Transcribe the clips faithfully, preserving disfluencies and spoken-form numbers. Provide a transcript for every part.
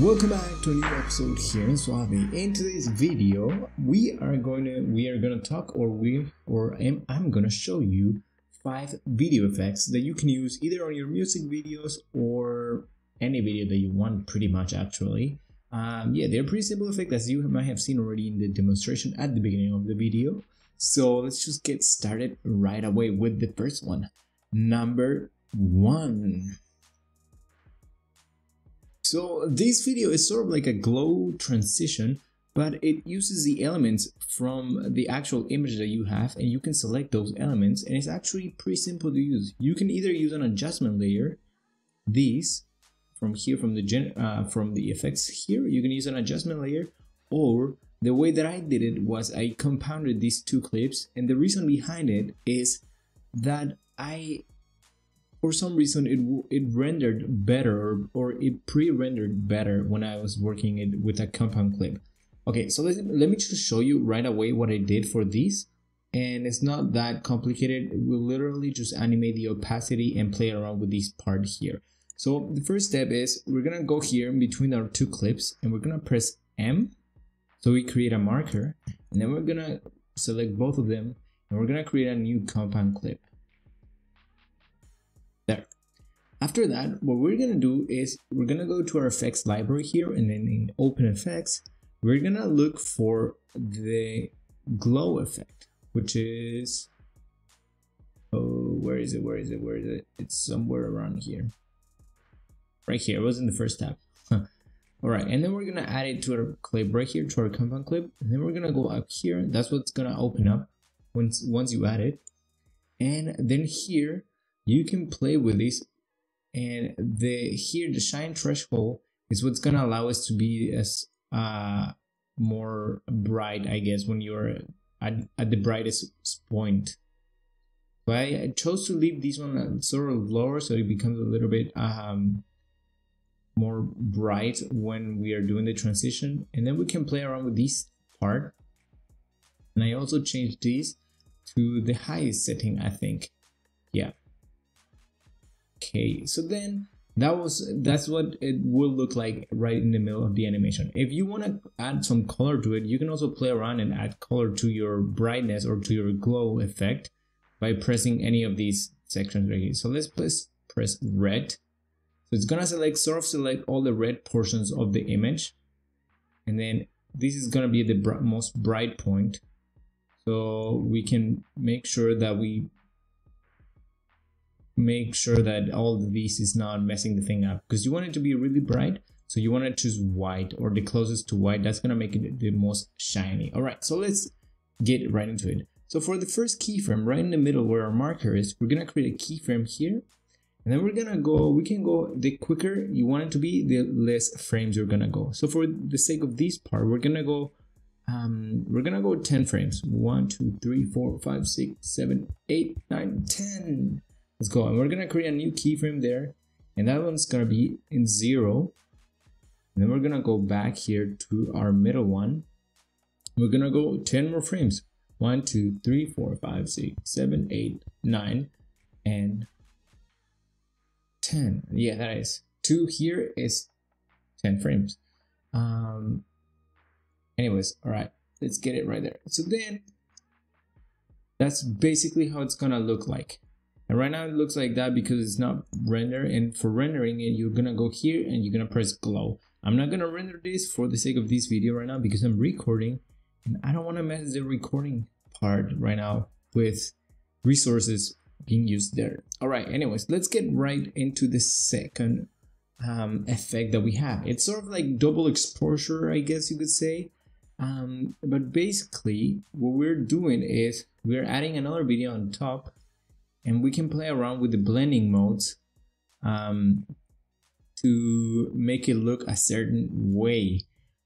Welcome back to a new episode here in SUALVI. In today's video, we are going to we are going to talk, or we or am, I'm going to show you five video effects that you can use either on your music videos or any video that you want, pretty much actually. Um, yeah, they're pretty simple effects, as you might have seen already in the demonstration at the beginning of the video. So let's just get started right away with the first one. Number one. So this video is sort of like a glow transition, but it uses the elements from the actual image that you have, and you can select those elements, and it's actually pretty simple to use. You can either use an adjustment layer, these from here, from the gen uh, from the effects here, you can use an adjustment layer, or the way that I did it was I compounded these two clips, and the reason behind it is that I for some reason it it rendered better, or it pre-rendered better when I was working it with a compound clip. Okay, so let, let me just show you right away what I did for these, and it's not that complicated. We'll literally just animate the opacity and play around with this part here. So the first step is we're gonna go here in between our two clips, and we're gonna press M, so we create a marker, and then we're gonna select both of them, and we're gonna create a new compound clip. There. After that, what we're gonna do is we're gonna go to our effects library here, and then in open effects we're gonna look for the glow effect, which is, oh, where is it, where is it, where is it, it's somewhere around here, right here, it was in the first tab. All right, and then we're gonna add it to our clip right here, to our compound clip, and then we're gonna go up here. That's what's gonna open up once once you add it, and then here you can play with this, and the here the shine threshold is what's gonna allow us to be as uh more bright, I guess, when you're at, at the brightest point. But I, I chose to leave this one sort of lower, so it becomes a little bit um more bright when we are doing the transition, and then we can play around with this part. And I also changed this to the highest setting, I think. Yeah. Okay, so then that was that's what it will look like right in the middle of the animation. If you want to add some color to it, you can also play around and add color to your brightness or to your glow effect by pressing any of these sections right here. So let's press, press red. So it's gonna select sort of select all the red portions of the image, and then this is gonna be the br most bright point, so we can make sure that we make sure that all of these is not messing the thing up, because you want it to be really bright, so you want to choose white or the closest to white. That's going to make it the most shiny. All right, so let's get right into it. So for the first keyframe right in the middle where our marker is, we're going to create a keyframe here, and then we're going to go we can go the quicker you want it to be, the less frames you're going to go. So for the sake of this part, we're going to go um we're going to go ten frames. One two three four five six seven eight nine ten. Let's go, and we're gonna create a new keyframe there, and that one's gonna be in zero, and then we're gonna go back here to our middle one. We're gonna go ten more frames, one two three four five six seven eight nine and ten. Yeah, that is two here is ten frames. Um anyways, all right, let's get it right there. So then that's basically how it's gonna look like. And right now it looks like that because it's not rendered, and for rendering it, you're gonna go here and you're gonna press glow. I'm not gonna render this for the sake of this video right now because I'm recording, and I don't want to mess the recording part right now with resources being used there. All right, anyways, let's get right into the second um, effect that we have. It's sort of like double exposure, I guess you could say. Um, but basically what we're doing is we're adding another video on top, and we can play around with the blending modes um, to make it look a certain way.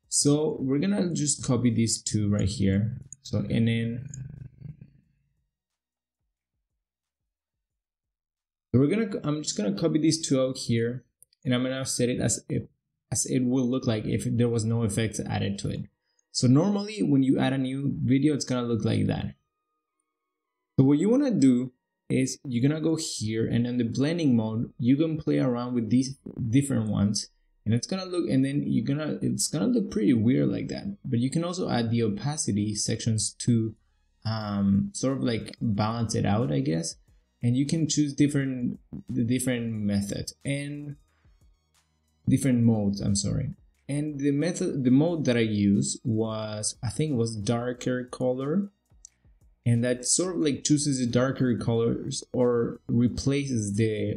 So we're gonna just copy these two right here. So and then we're gonna I'm just gonna copy these two out here, and I'm gonna set it as if as it will look like if there was no effects added to it. So normally when you add a new video, it's gonna look like that. So what you wanna do is you're gonna go here, and in the blending mode you can play around with these different ones, and it's gonna look, and then you're gonna, it's gonna look pretty weird like that. But you can also add the opacity sections to um, sort of like balance it out, I guess. And you can choose different the different methods and different modes. I'm sorry. And the method, the mode that I used was, I think it was darker color, and that sort of like chooses the darker colors or replaces the,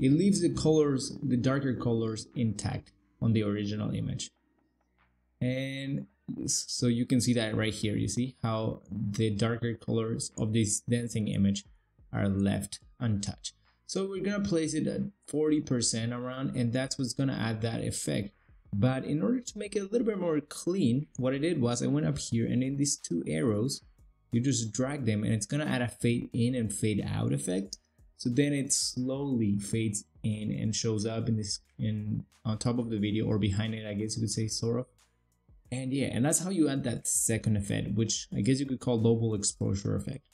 it leaves the colors, the darker colors intact on the original image. And so you can see that right here, you see how the darker colors of this dancing image are left untouched. So we're gonna place it at forty percent around, and that's what's gonna add that effect. But in order to make it a little bit more clean, what I did was I went up here, and in these two arrows, you just drag them, and it's gonna add a fade in and fade out effect. So then it slowly fades in and shows up in this, in on top of the video or behind it, I guess you could say, sort of. And yeah, and that's how you add that second effect, which I guess you could call global exposure effect.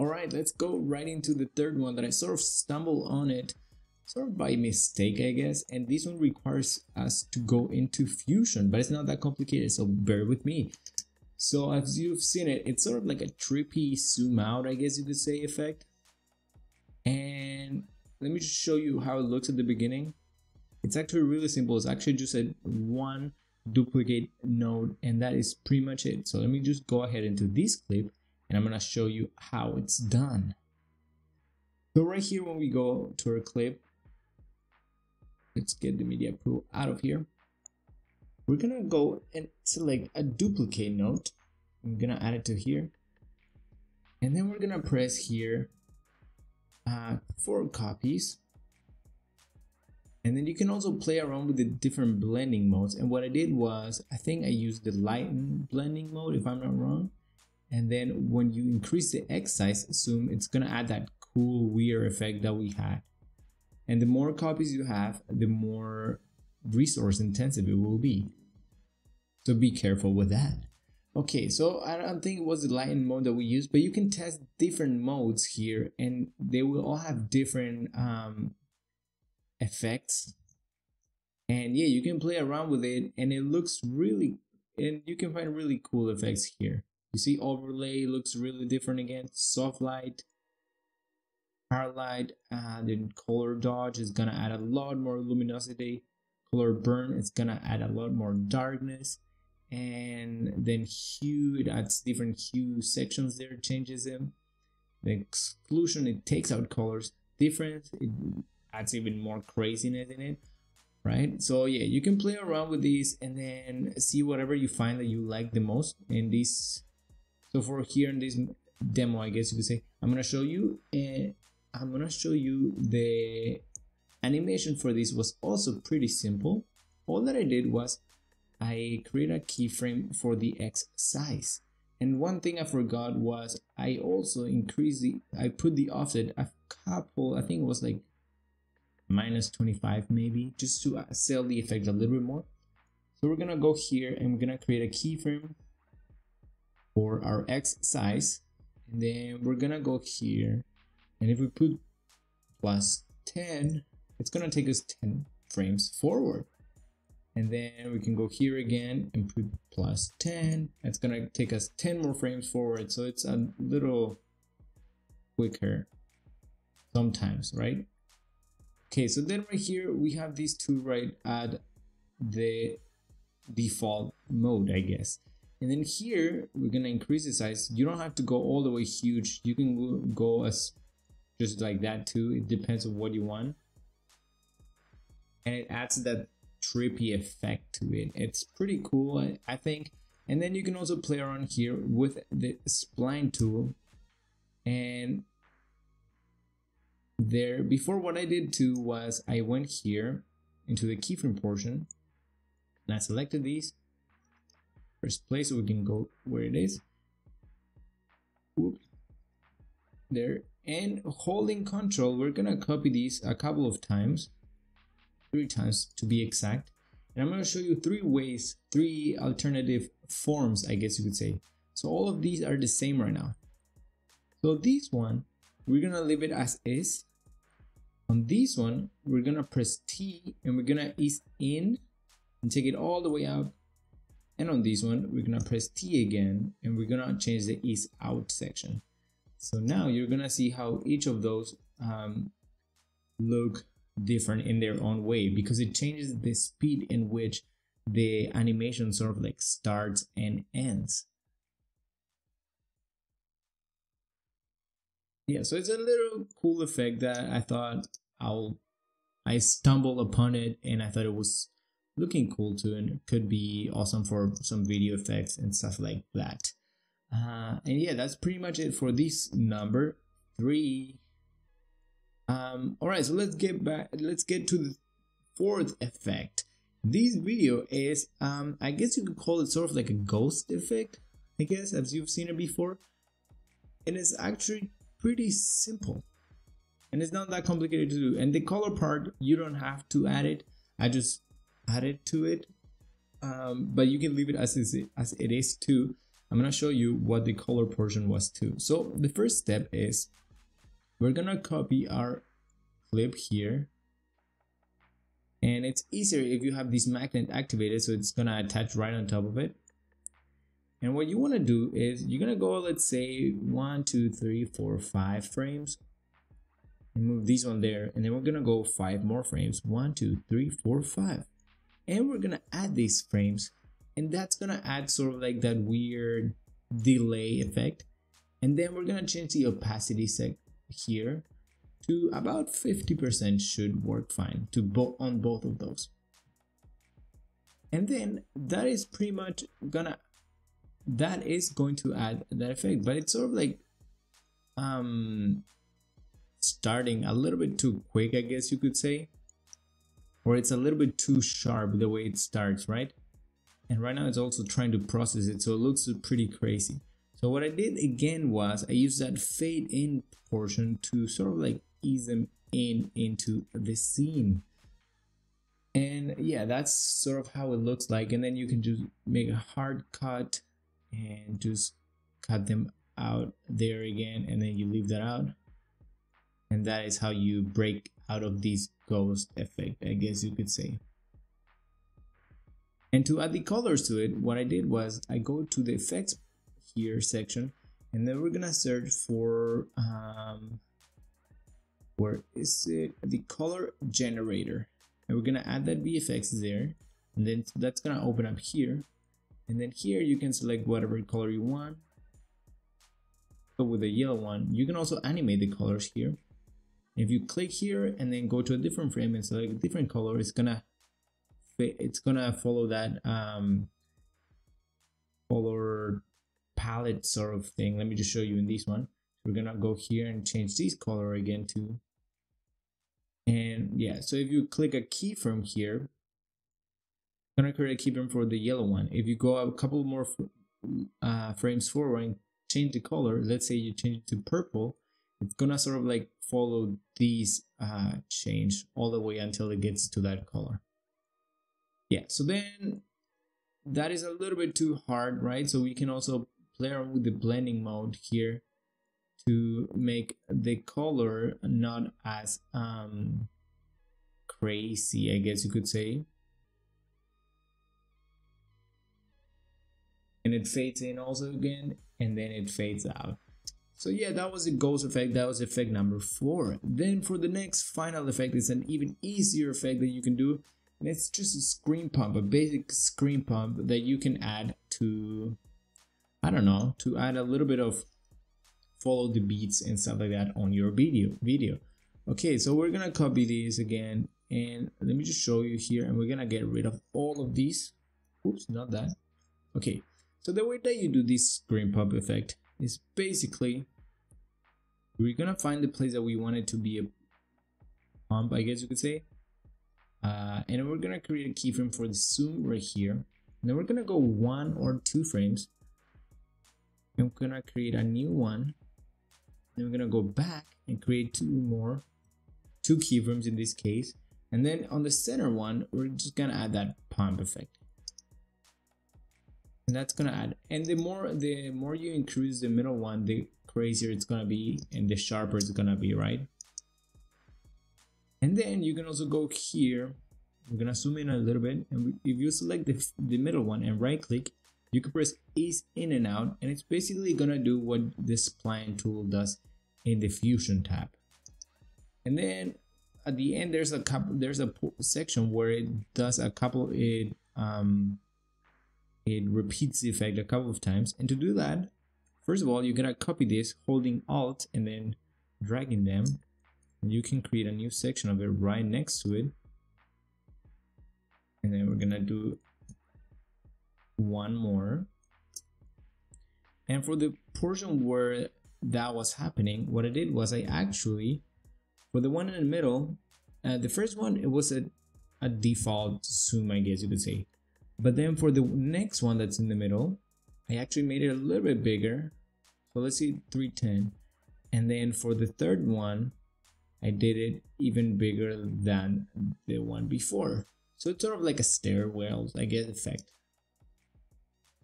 All right, let's go right into the third one that I sort of stumbled on it, sort of by mistake, I guess. And this one requires us to go into Fusion, but it's not that complicated, so bear with me. So as you've seen it, it's sort of like a trippy zoom out, I guess you could say, effect. And let me just show you how it looks at the beginning. It's actually really simple. It's actually just a one duplicate node, and that is pretty much it. So let me just go ahead into this clip, and I'm gonna show you how it's done. So right here, when we go to our clip, let's get the media pool out of here. We're gonna go and select a duplicate node. I'm gonna add it to here, and then we're gonna press here uh, for copies. And then you can also play around with the different blending modes. And what I did was, I think I used the lighten blending mode, if I'm not wrong. And then when you increase the X size zoom, it's gonna add that cool weird effect that we had. And the more copies you have, the more resource intensive it will be, so be careful with that. Okay, so I don't think it was the lighten mode that we used, but you can test different modes here, and they will all have different um, effects. And yeah, you can play around with it, and it looks really, and you can find really cool effects here. You see overlay looks really different again, soft light, hard light, uh, then color dodge is gonna add a lot more luminosity, color burn is gonna add a lot more darkness, and then hue, it adds different hue sections there, changes them. The exclusion, it takes out colors, difference, it adds even more craziness in it, right? So yeah, you can play around with these and then see whatever you find that you like the most in this. So for here in this demo, I guess you could say, I'm gonna show you and uh, I'm gonna show you the animation for this was also pretty simple. All that I did was I created a keyframe for the X size. And one thing I forgot was I also increased the, I put the offset a couple, I think it was like minus twenty-five maybe, just to sell the effect a little bit more. So we're gonna go here and we're gonna create a keyframe for our X size. And then we're gonna go here, and if we put plus ten, it's gonna take us ten frames forward. And then we can go here again and put plus ten. It's gonna take us ten more frames forward. So it's a little quicker sometimes, right? Okay, so then right here we have these two right at the default mode, I guess. And then here we're gonna increase the size. You don't have to go all the way huge. You can go as just like that too. It depends on what you want. And it adds that trippy effect to it. It's pretty cool, I, I think. And then you can also play around here with the spline tool. And there, before what I did too was I went here into the keyframe portion, and I selected these. Press play so we can go where it is. Whoop. There. And holding control, we're gonna copy these a couple of times. Three times to be exact, and I'm going to show you three ways, three alternative forms, I guess you could say. So all of these are the same right now. So this one, we're going to leave it as is, On this one, we're gonna press T and we're gonna ease in and take it all the way out. And on this one, we're gonna press T again and we're gonna change the ease out section. So now you're gonna see how each of those um, look different in their own way, because it changes the speed in which the animation sort of like starts and ends. Yeah, so it's a little cool effect that I thought I'll I stumbled upon it, and I thought it was looking cool too, and it could be awesome for some video effects and stuff like that. Uh, and yeah, that's pretty much it for this number three. Um, all right, so let's get back. Let's get to the fourth effect. This video is, um, I guess you could call it sort of like a ghost effect, I guess, as you've seen it before. It is actually pretty simple, and it's not that complicated to do. And the color part, you don't have to add it. I just added to it, um, but you can leave it as it, as it is too. I'm gonna show you what the color portion was too. So the first step is, we're gonna copy our clip here, and it's easier if you have this magnet activated, so it's gonna attach right on top of it. And what you want to do is you're gonna go, let's say one, two, three, four, five frames, and move this one there, and then we're gonna go five more frames, one, two, three, four, five, and we're gonna add these frames, and that's gonna add sort of like that weird delay effect. And then we're gonna change the opacity sec here to about fifty percent, should work fine to both on both of those. And then that is pretty much gonna that is going to add that effect, but it's sort of like um starting a little bit too quick, I guess you could say, or it's a little bit too sharp the way it starts, right? And right now it's also trying to process it, so it looks pretty crazy. So what I did again was I used that fade in portion to sort of like ease them in into the scene. And yeah, that's sort of how it looks like. And then you can just make a hard cut and just cut them out there again, and then you leave that out. And that is how you break out of this ghost effect, I guess you could say. And to add the colors to it, what I did was I go to the effects here section, and then we're gonna search for um where is it the color generator, and we're gonna add that V F X there, and then that's gonna open up here, and then here you can select whatever color you want. So with the yellow one, you can also animate the colors here. If you click here and then go to a different frame and select a different color, it's gonna it's gonna follow that um color palette sort of thing. Let me just show you in this one. We're gonna go here and change this color again too. And yeah, so if you click a keyframe here, I'm gonna create a keyframe for the yellow one. If you go a couple more uh, frames forward and change the color, let's say you change it to purple, it's gonna sort of like follow these uh, change all the way until it gets to that color. Yeah, so then that is a little bit too hard, right? So we can also play around with the blending mode here to make the color not as um, crazy, I guess you could say. And it fades in also again, and then it fades out. So yeah, that was the ghost effect. That was effect number four. Then for the next final effect, it's an even easier effect that you can do. And it's just a screen pump, a basic screen pump that you can add to, I don't know, to add a little bit of follow the beats and stuff like that on your video video. Okay, so we're gonna copy these again, and let me just show you here, and we're gonna get rid of all of these. Oops, not that. Okay, so the way that you do this screen pump effect is basically we're gonna find the place that we want it to be a pump, I guess you could say, uh, and we're gonna create a keyframe for the zoom right here. And then we're gonna go one or two frames. I'm gonna create a new one. Then we're gonna go back and create two more, two keyframes in this case. And then on the center one, we're just gonna add that pump effect. And that's gonna add. And the more the more you increase the middle one, the crazier it's gonna be, and the sharper it's gonna be, right? And then you can also go here. We're gonna zoom in a little bit, and if you select the, the middle one and right click, you can press ease in and out, and it's basically gonna do what this spline tool does in the Fusion tab. And then at the end, there's a couple, there's a section where it does a couple, it um it repeats the effect a couple of times. And to do that, first of all, you're gonna copy this holding Alt and then dragging them, and you can create a new section of it right next to it. And then we're gonna do one more. And for the portion where that was happening, what I did was I actually, for the one in the middle, uh, the first one, it was a, a default zoom, I guess you could say. But then for the next one that's in the middle, I actually made it a little bit bigger. So let's see, three ten. And then for the third one, I did it even bigger than the one before. So it's sort of like a stairwell, I guess, effect.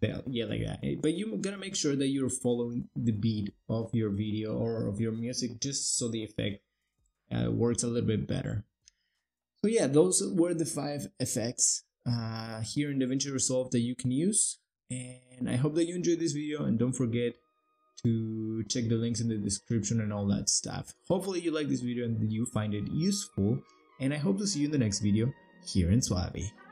Yeah, like that. But you're gonna make sure that you're following the beat of your video or of your music, just so the effect uh, works a little bit better. So yeah, those were the five effects uh, here in DaVinci Resolve that you can use. And I hope that you enjoyed this video, and don't forget to check the links in the description and all that stuff. Hopefully you like this video and you find it useful, and I hope to see you in the next video here in SUALVI.